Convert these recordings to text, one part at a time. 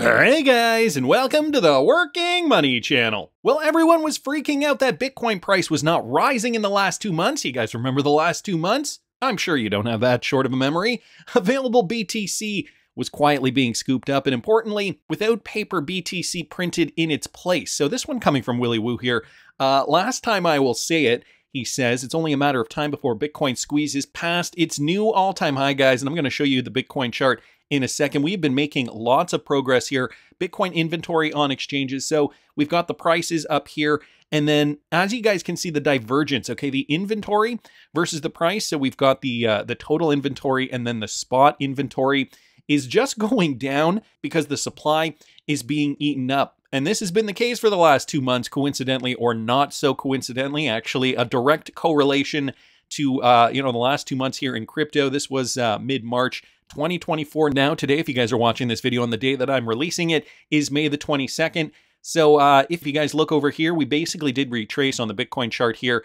Hey guys, and welcome to the Working Money Channel. Well, everyone was freaking out that Bitcoin price was not rising in the last 2 months. You guys remember the last 2 months? I'm sure you don't have that short of a memory. Available BTC was quietly being scooped up, and importantly, without paper BTC printed in its place. So this one coming from Willy Woo here. Last time I will say it, he says it's only a matter of time before Bitcoin squeezes past its new all-time high, guys, and I'm going to show you the Bitcoin chart in a second. We've been making lots of progress here. Bitcoin inventory on exchanges. So we've got the prices up here. And then as you guys can see, the divergence, okay, the inventory versus the price. So we've got the total inventory and then the spot inventory is just going down because the supply is being eaten up. And this has been the case for the last 2 months, coincidentally or not so coincidentally, actually a direct correlation to, the last 2 months here in crypto. This was mid-March 2024. Now today, if you guys are watching this video on the day that I'm releasing it, is May the 22nd. So if you guys look over here, we basically did retrace on the Bitcoin chart here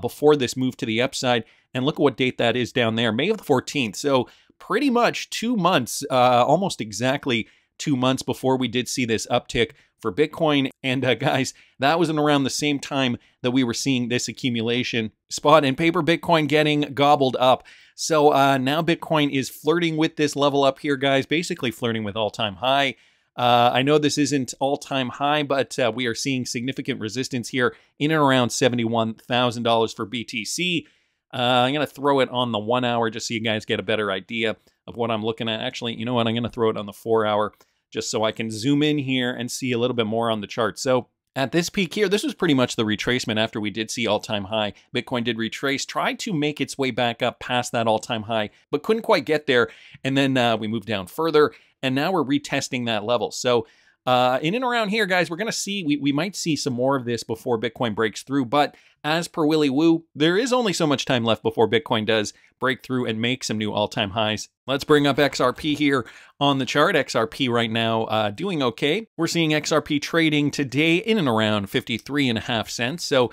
before this move to the upside. And look at what date that is down there, May of the 14th. So pretty much 2 months, almost exactly 2 months before we did see this uptick for Bitcoin. And guys, that was in around the same time that we were seeing this accumulation. Spot and paper Bitcoin getting gobbled up. So now Bitcoin is flirting with this level up here, guys, basically flirting with all-time high. I know this isn't all-time high, but we are seeing significant resistance here in and around $71,000 for BTC. I'm going to throw it on the 1 hour just so you guys get a better idea of what I'm looking at. Actually, you know what? I'm going to throw it on the 4 hour just so I can zoom in here and see a little bit more on the chart. So at this peak here, this was pretty much the retracement after we did see all-time high. Bitcoin did retrace, tried to make its way back up past that all-time high, but couldn't quite get there. And then we moved down further, and now we're retesting that level. So in and around here, guys, we're going to see, we might see some more of this before Bitcoin breaks through. But as per Willy Woo, there is only so much time left before Bitcoin does break through and make some new all-time highs. Let's bring up XRP here on the chart. XRP right now doing okay. We're seeing XRP trading today in and around 53.5 cents. So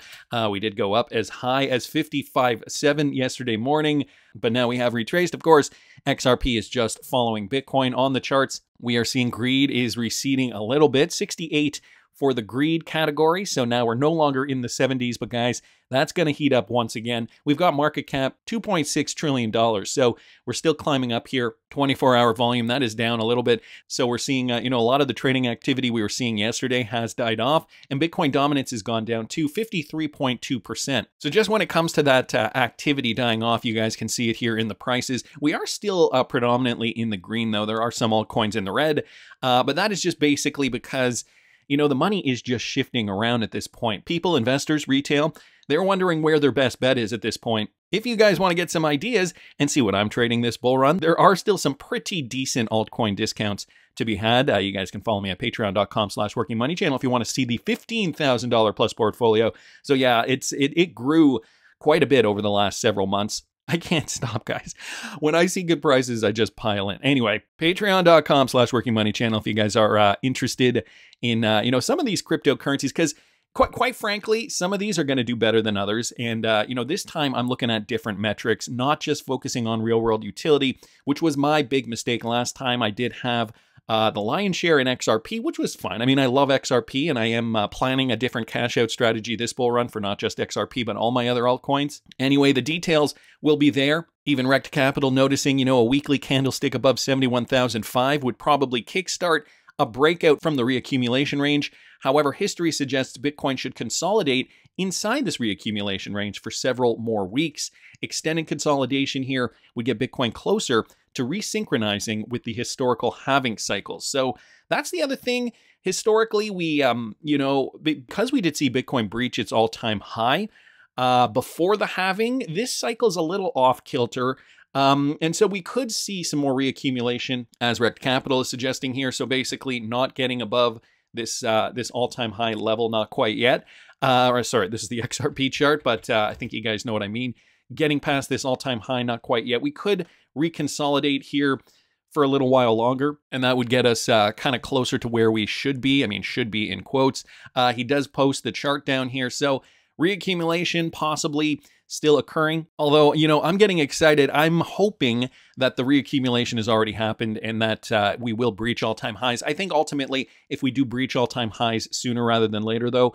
we did go up as high as 55.7 yesterday morning, but now we have retraced. Of course, XRP is just following Bitcoin on the charts. We are seeing greed is receding a little bit, 68 for the greed category. So now we're no longer in the 70s, but guys, that's going to heat up once again. We've got market cap $2.6 trillion. So we're still climbing up here. 24-hour volume, that is down a little bit. So we're seeing, a lot of the trading activity we were seeing yesterday has died off, and Bitcoin dominance has gone down to 53.2%. So just when it comes to that activity dying off, you guys can see it here in the prices. We are still predominantly in the green, though. There are some altcoins in the red, but that is just basically because the money is just shifting around at this point. People, investors, retail, they're wondering where their best bet is at this point. If you guys want to get some ideas and see what I'm trading this bull run, there are still some pretty decent altcoin discounts to be had. You guys can follow me at patreon.com/workingmoneychannel if you want to see the $15,000 plus portfolio. So yeah, it grew quite a bit over the last several months. I can't stop, guys. When I see good prices, I just pile in. Anyway, patreon.com/workingmoneychannel if you guys are interested in, some of these cryptocurrencies, because quite frankly, some of these are going to do better than others. And, this time I'm looking at different metrics, not just focusing on real world utility, which was my big mistake last time. I did have the lion's share in XRP, which was fine. I mean, I love XRP, and I am planning a different cash out strategy this bull run for not just XRP, but all my other altcoins. Anyway, the details will be there. Even Rekt Capital noticing, a weekly candlestick above 71,005 would probably kickstart a breakout from the reaccumulation range. However, history suggests Bitcoin should consolidate inside this reaccumulation range for several more weeks. Extended consolidation here would get Bitcoin closer to resynchronizing with the historical halving cycles. So that's the other thing. Historically, we, because we did see Bitcoin breach its all-time high before the halving, this cycle's a little off-kilter. And so we could see some more reaccumulation, as Rekt Capital is suggesting here. So basically not getting above this this all-time high level, not quite yet. This is the XRP chart, but I think you guys know what I mean. Getting past this all-time high, not quite yet. We could reconsolidate here for a little while longer, and that would get us kind of closer to where we should be. I mean, should be in quotes. He does post the chart down here. So reaccumulation, possibly still occurring. Although, you know, I'm getting excited. I'm hoping that the reaccumulation has already happened and that we will breach all-time highs. I think ultimately, if we do breach all-time highs sooner rather than later, though,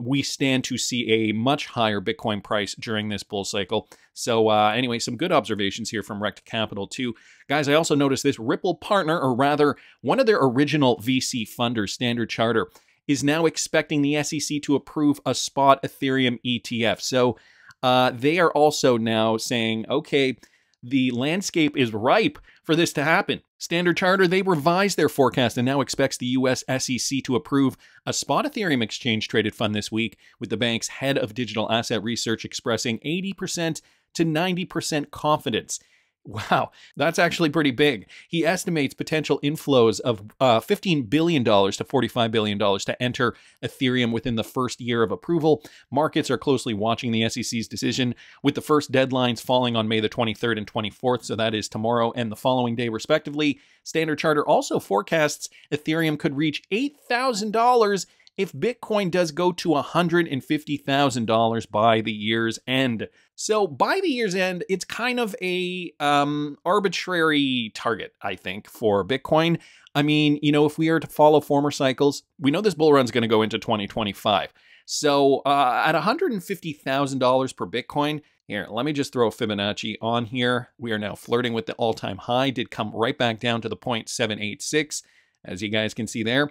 we stand to see a much higher Bitcoin price during this bull cycle. So anyway, some good observations here from Rekt Capital too. Guys, I also noticed this Ripple partner, or rather one of their original VC funders, Standard Chartered, is now expecting the SEC to approve a spot Ethereum ETF. So they are also now saying, okay, the landscape is ripe for this to happen. Standard Chartered, they revised their forecast and now expects the U.S. SEC to approve a spot Ethereum exchange-traded fund this week, with the bank's head of digital asset research expressing 80% to 90% confidence. Wow, that's actually pretty big. He estimates potential inflows of $15 billion to $45 billion to enter Ethereum within the first year of approval. Markets are closely watching the SEC's decision, with the first deadlines falling on May the 23rd and 24th, so that is tomorrow and the following day, respectively. Standard Chartered also forecasts Ethereum could reach $8,000 if Bitcoin does go to $150,000 by the year's end. So by the year's end, it's kind of a arbitrary target, I think, for Bitcoin. I mean, you know, if we are to follow former cycles, we know this bull run's going to go into 2025. So at $150,000 per Bitcoin, here, let me just throw Fibonacci on here. We are now flirting with the all-time high. Did come right back down to the 0.786, as you guys can see there.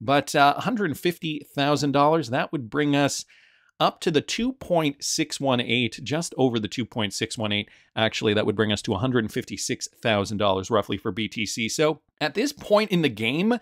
But $150,000, that would bring us up to the 2.618, just over the 2.618. Actually, that would bring us to $156,000 roughly for BTC. So at this point in the game,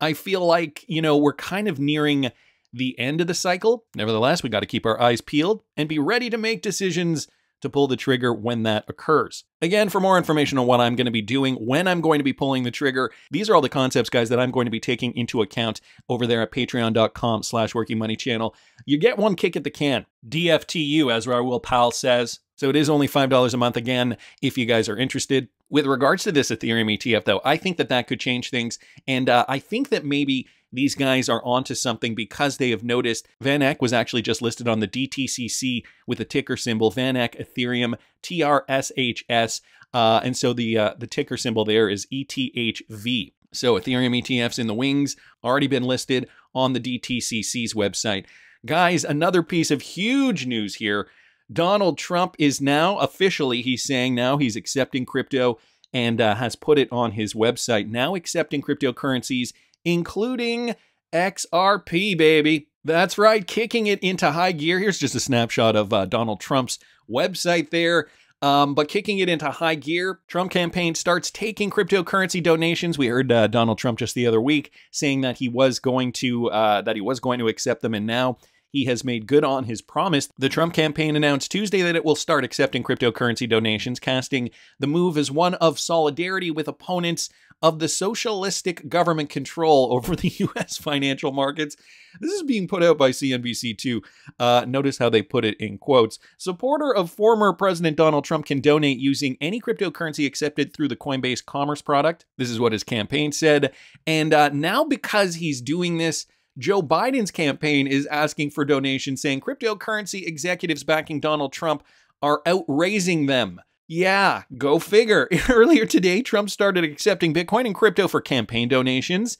I feel like, you know, we're kind of nearing the end of the cycle. Nevertheless, we got to keep our eyes peeled and be ready to make decisions to pull the trigger when that occurs. Again, for more information on what I'm going to be doing, when I'm going to be pulling the trigger, these are all the concepts, guys, that I'm going to be taking into account over there at patreon.com/workingmoneychannel. You get one kick at the can. DFTU, as our Will Powell says. So it is only $5 a month, again, if you guys are interested. With regards to this Ethereum ETF, though, I think that that could change things. And I think that maybe these guys are onto something, because they have noticed VanEck was actually just listed on the DTCC with the ticker symbol VanEck Ethereum TRSHS. And so the ticker symbol there is ETHV. So Ethereum ETFs in the wings, already been listed on the DTCC's website. Guys, another piece of huge news here. Donald Trump is now officially, he's saying now he's accepting crypto, and has put it on his website, now accepting cryptocurrencies, including XRP, baby. That's right, kicking it into high gear. Here's just a snapshot of Donald Trump's website there. But kicking it into high gear, Trump campaign starts taking cryptocurrency donations. We heard Donald Trump just the other week saying that he was going to accept them, and now he has made good on his promise. The Trump campaign announced Tuesday that it will start accepting cryptocurrency donations, casting the move as one of solidarity with opponents of the socialistic government control over the U.S. financial markets. This is being put out by CNBC too. Notice how they put it in quotes. Supporter of former President Donald Trump can donate using any cryptocurrency accepted through the Coinbase Commerce product. This is what his campaign said. And now, because he's doing this, Joe Biden's campaign is asking for donations, saying cryptocurrency executives backing Donald Trump are outraising them. Yeah, go figure. Earlier today, Trump started accepting Bitcoin and crypto for campaign donations,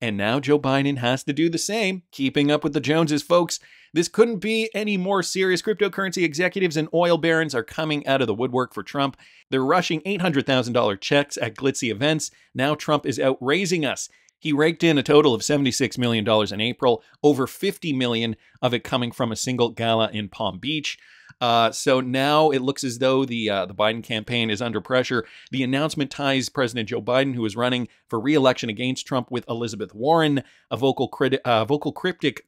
and now Joe Biden has to do the same. Keeping up with the Joneses, folks. This couldn't be any more serious. Cryptocurrency executives and oil barons are coming out of the woodwork for Trump. They're rushing $800,000 checks at glitzy events. Now Trump is outraising us. He raked in a total of $76 million in April, over $50 million of it coming from a single gala in Palm Beach. So now it looks as though the Biden campaign is under pressure. The announcement ties President Joe Biden, who is running for re-election against Trump, with Elizabeth Warren, a crypto critic,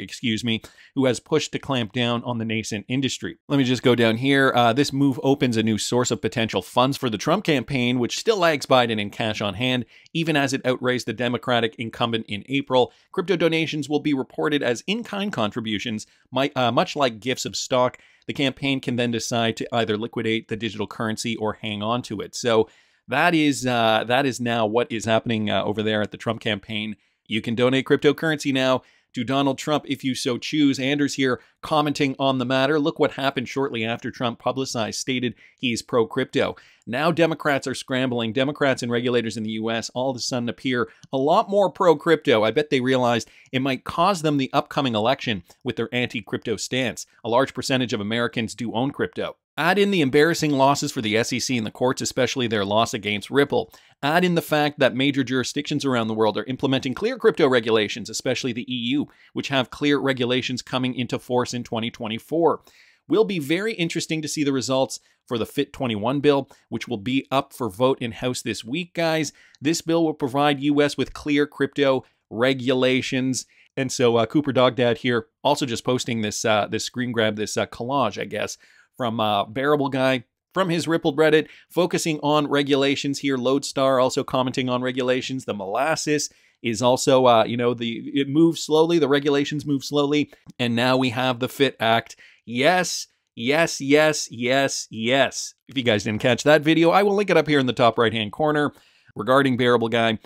excuse me, who has pushed to clamp down on the nascent industry. Let me just go down here. This move opens a new source of potential funds for the Trump campaign, which still lags Biden in cash on hand, even as it outraised the Democratic incumbent in April. Crypto donations will be reported as in-kind contributions, much like gifts of stock. The campaign can then decide to either liquidate the digital currency or hang on to it. So that is now what is happening over there at the Trump campaign. You can donate cryptocurrency now to Donald Trump if you so choose. Anders here commenting on the matter. Look what happened shortly after Trump publicized, stated he's pro-crypto. Now Democrats are scrambling. Democrats and regulators in the U.S. all of a sudden appear a lot more pro-crypto. I bet they realized it might cost them the upcoming election with their anti-crypto stance. A large percentage of Americans do own crypto. Add in the embarrassing losses for the SEC and the courts, especially their loss against Ripple. Add in the fact that major jurisdictions around the world are implementing clear crypto regulations, especially the EU, which have clear regulations coming into force in 2024. Will be very interesting to see the results for the FIT 21 bill, which will be up for vote in House this week, guys. This bill will provide U.S. with clear crypto regulations. And so Cooper Dogdad here also just posting this, this screen grab, this collage, I guess, from Bearable Guy, from his Ripple Reddit, focusing on regulations here. Lodestar also commenting on regulations. The molasses is also, you know, it moves slowly. The regulations move slowly. And now we have the FIT Act. Yes, yes, yes, yes, yes. If you guys didn't catch that video, I will link it up here in the top right-hand corner regarding Bearable Guy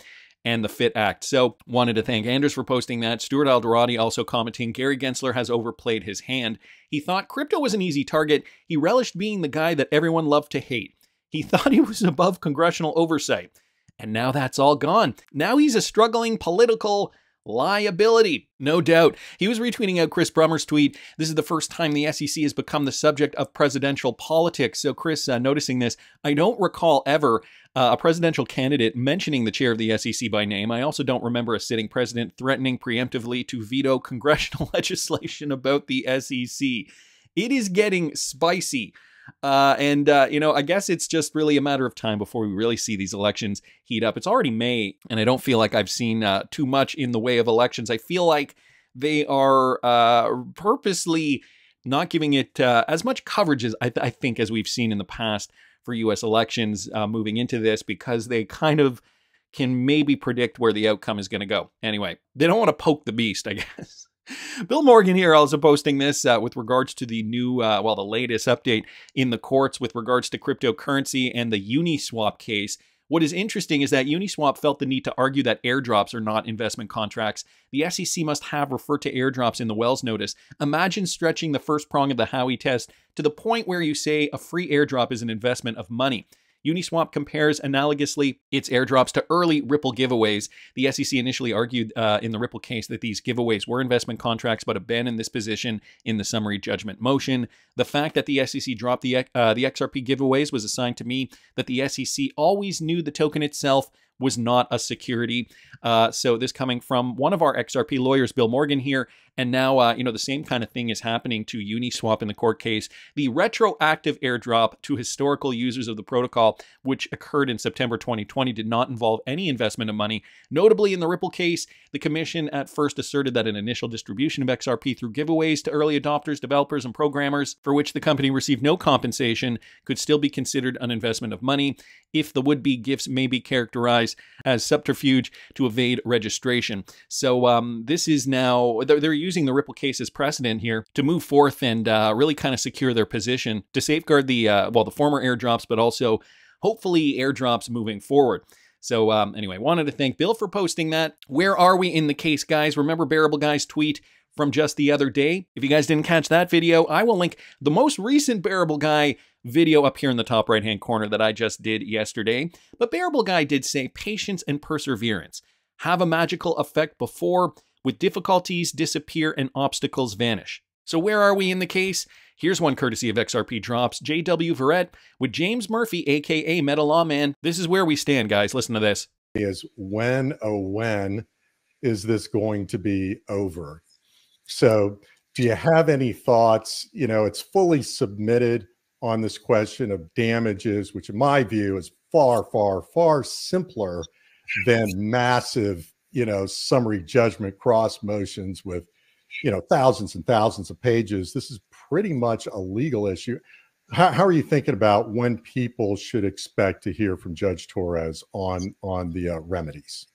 and the FIT Act. So wanted to thank Anders for posting that. Stuart Alderoty also commenting, Gary Gensler has overplayed his hand. He thought crypto was an easy target. He relished being the guy that everyone loved to hate. He thought he was above congressional oversight. And now that's all gone. Now he's a struggling political liability. No doubt. He was retweeting out Chris Brummer's tweet. This is the first time the SEC has become the subject of presidential politics. So Chris, noticing this, I don't recall ever a presidential candidate mentioning the chair of the SEC by name. I also don't remember a sitting president threatening preemptively to veto congressional legislation about the SEC. It is getting spicy. You know, I guess it's just really a matter of time before we really see these elections heat up. It's already May, and I don't feel like I've seen too much in the way of elections. I feel like they are purposely not giving it as much coverage as I think as we've seen in the past for U.S. elections moving into this, because they kind of can maybe predict where the outcome is going to go. Anyway, they don't want to poke the beast, I guess. Bill Morgan here also posting this with regards to the new, well, the latest update in the courts with regards to cryptocurrency and the Uniswap case. What is interesting is that Uniswap felt the need to argue that airdrops are not investment contracts. The SEC must have referred to airdrops in the Wells notice. Imagine stretching the first prong of the Howey test to the point where you say a free airdrop is an investment of money. Uniswap compares analogously its airdrops to early Ripple giveaways. The SEC initially argued in the Ripple case that these giveaways were investment contracts, but abandoned this position in the summary judgment motion. The fact that the SEC dropped the XRP giveaways was a sign to me that the SEC always knew the token itself was not a security. So this coming from one of our XRP lawyers, Bill Morgan here. And now, you know, the same kind of thing is happening to Uniswap in the court case. The retroactive airdrop to historical users of the protocol, which occurred in September 2020, did not involve any investment of money. Notably, in the Ripple case, the commission at first asserted that an initial distribution of XRP through giveaways to early adopters, developers, and programmers, for which the company received no compensation, could still be considered an investment of money if the would-be gifts may be characterized as subterfuge to evade registration. So this is now, they're using the Ripple case as precedent here to move forth and really kind of secure their position to safeguard the, well, the former airdrops, but also hopefully airdrops moving forward. So anyway, wanted to thank Bill for posting that. Where are we in the case, guys? Remember Bearable Guy's tweet from just the other day? If you guys didn't catch that video, I will link the most recent Bearable Guy video up here in the top right-hand corner that I just did yesterday. But Bearable Guy did say patience and perseverance have a magical effect before, with difficulties disappear and obstacles vanish. So where are we in the case? Here's one courtesy of XRP Drops, J.W. Verrett with James Murphy, aka Meta Lawman. This is where we stand, guys. Listen to this. Is when, oh when, is this going to be over? So do you have any thoughts? You know, it's fully submitted on this question of damages, which in my view is far, far, far simpler than massive, you know, summary judgment cross motions with, you know, thousands and thousands of pages. This is pretty much a legal issue. How are you thinking about when people should expect to hear from Judge Torres on the remedies?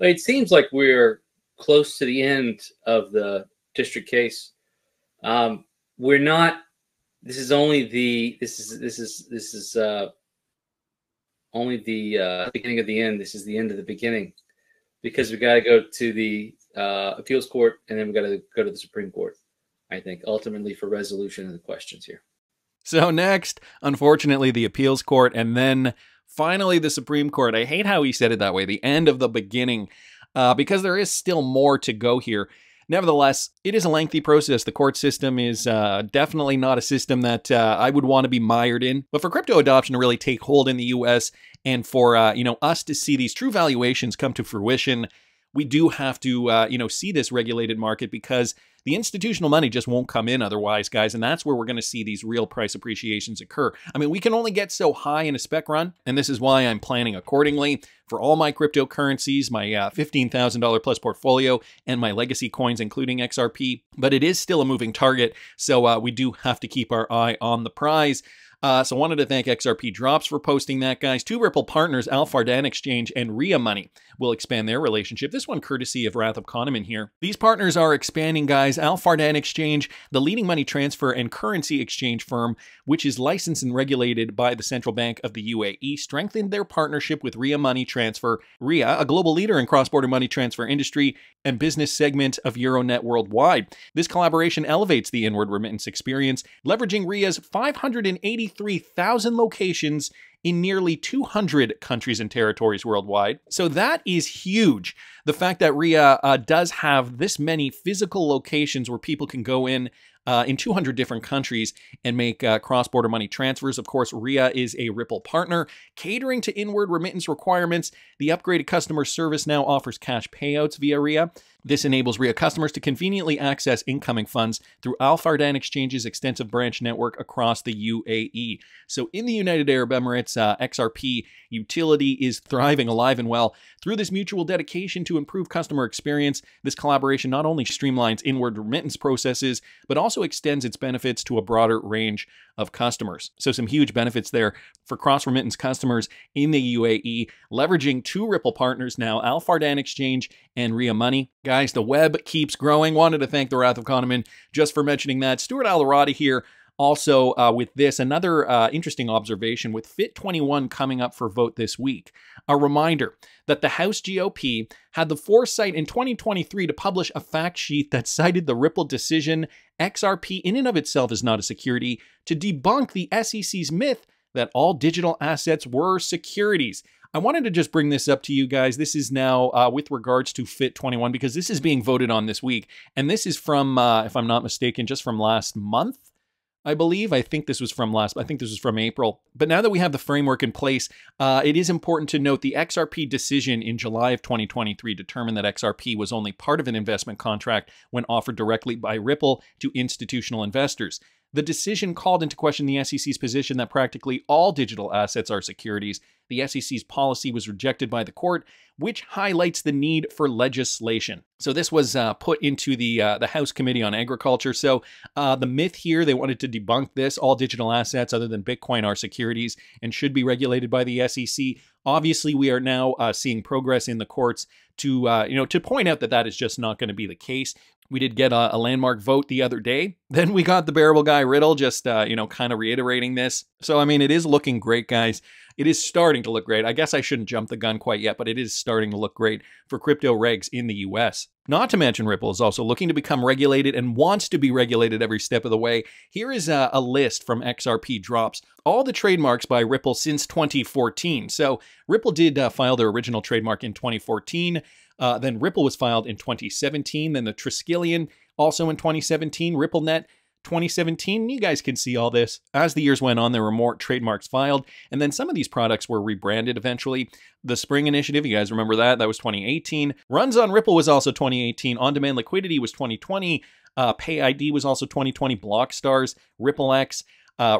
Well, it seems like we're close to the end of the district case. We're not. This is only the. This is only the beginning of the end. This is the end of the beginning, because we got to go to the appeals court, and then we've got to go to the Supreme Court, I think, ultimately for resolution of the questions here. So next, unfortunately, the appeals court, and then finally the Supreme Court. I hate how he said it that way, the end of the beginning, because there is still more to go here. Nevertheless, it is a lengthy process. The court system is definitely not a system that I would want to be mired in. But for crypto adoption to really take hold in the U.S. and for us to see these true valuations come to fruition, we do have to see this regulated market, because the institutional money just won't come in otherwise, guys. And that's where we're going to see these real price appreciations occur. I mean, we can only get so high in a spec run, and this is why I'm planning accordingly for all my cryptocurrencies, my $15,000 plus portfolio, and my legacy coins, including XRP. But it is still a moving target, so we do have to keep our eye on the prize. So I wanted to thank XRP Drops for posting that, guys. Two Ripple partners, Al Fardan Exchange and RIA Money, will expand their relationship. This one courtesy of Wrath of Kahneman here. These partners are expanding, guys. Al Fardan Exchange, the leading money transfer and currency exchange firm, which is licensed and regulated by the Central Bank of the UAE, strengthened their partnership with RIA Money Transfer. RIA, a global leader in cross-border money transfer industry and business segment of Euronet Worldwide. This collaboration elevates the inward remittance experience, leveraging RIA's 583,000 locations in nearly 200 countries and territories worldwide. So that is huge. The fact that RIA does have this many physical locations where people can go in 200 different countries and make cross-border money transfers. Of course, RIA is a Ripple partner, catering to inward remittance requirements. The upgraded customer service now offers cash payouts via RIA. This enables RIA customers to conveniently access incoming funds through Al Fardan Exchange's extensive branch network across the UAE. So in the United Arab Emirates, XRP utility is thriving, alive and well. Through this mutual dedication to improve customer experience, this collaboration not only streamlines inward remittance processes, but also extends its benefits to a broader range of customers. So some huge benefits there for cross-remittance customers in the UAE, leveraging two Ripple partners now, Al Fardan Exchange and RIA Money. Guys, the web keeps growing. Wanted to thank the Wrath of Kahneman just for mentioning that. Stuart Alderoty here also with this, another interesting observation with FIT 21 coming up for vote this week. A reminder that the House GOP had the foresight in 2023 to publish a fact sheet that cited the Ripple decision, XRP in and of itself is not a security, to debunk the SEC's myth that all digital assets were securities. I wanted to just bring this up to you guys. This is now with regards to FIT 21, because this is being voted on this week. And this is from, if I'm not mistaken, just from last month, I believe. I think this was from April. But now that we have the framework in place, it is important to note the XRP decision in July of 2023 determined that XRP was only part of an investment contract when offered directly by Ripple to institutional investors. The decision called into question the SEC's position that practically all digital assets are securities. The SEC's policy was rejected by the court, which highlights the need for legislation. So this was put into the House Committee on Agriculture. So the myth here, they wanted to debunk this. All digital assets other than Bitcoin are securities and should be regulated by the SEC. Obviously, we are now seeing progress in the courts to to point out that that is just not going to be the case. We did get a landmark vote the other day. Then we got the Bearable Guy riddle, just kind of reiterating this. So I mean, it is looking great, guys. It is starting to look great. I guess I shouldn't jump the gun quite yet, but it is starting to look great for crypto regs in the US. Not to mention Ripple is also looking to become regulated and wants to be regulated every step of the way. Here is a list from XRP Drops, all the trademarks by Ripple since 2014. So Ripple did file their original trademark in 2014. Then Ripple was filed in 2017. Then the Triskelion also in 2017, RippleNet 2017. You guys can see all this. As the years went on, there were more trademarks filed, and then some of these products were rebranded eventually. The Spring Initiative, you guys remember that? That was 2018. Runs on Ripple was also 2018. On-Demand Liquidity was 2020. Pay ID was also 2020. Blockstars, RippleX,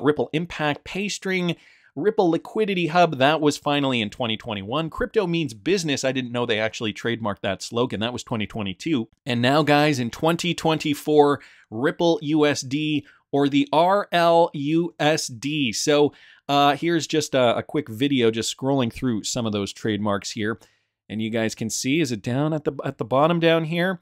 Ripple Impact, PayString, Ripple Liquidity Hub, that was finally in 2021. Crypto means business. I didn't know they actually trademarked that slogan. That was 2022. And now, guys, in 2024, Ripple USD, or the RLUSD. So here's just a quick video just scrolling through some of those trademarks here. And you guys can see, is it down at the bottom down here?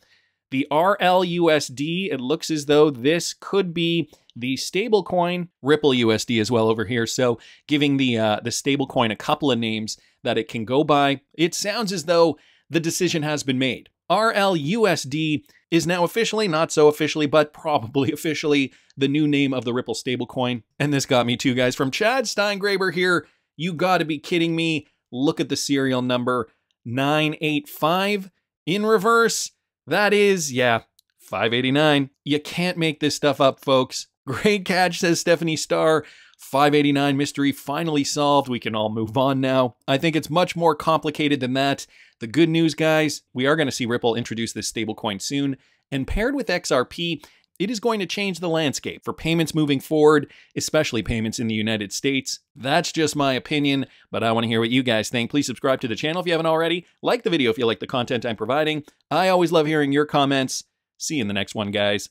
The RLUSD, it looks as though this could be the stablecoin. Ripple USD as well over here. So giving the stablecoin a couple of names that it can go by. It sounds as though the decision has been made. RLUSD is now officially, not so officially, but probably officially, the new name of the Ripple stablecoin. And this got me too, guys, from Chad Steingraber here. You gotta be kidding me. Look at the serial number 985 in reverse. That is, yeah, 589. You can't make this stuff up, folks. Great catch, says Stephanie Starr. 589 mystery finally solved. We can all move on now. I think it's much more complicated than that. The good news, guys, we are going to see Ripple introduce this stablecoin soon. And paired with XRP, it is going to change the landscape for payments moving forward, especially payments in the United States. That's just my opinion, but I want to hear what you guys think. Please subscribe to the channel if you haven't already. Like the video if you like the content I'm providing. I always love hearing your comments. See you in the next one, guys.